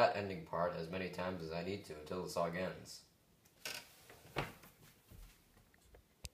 that ending part as many times as I need to until the song ends.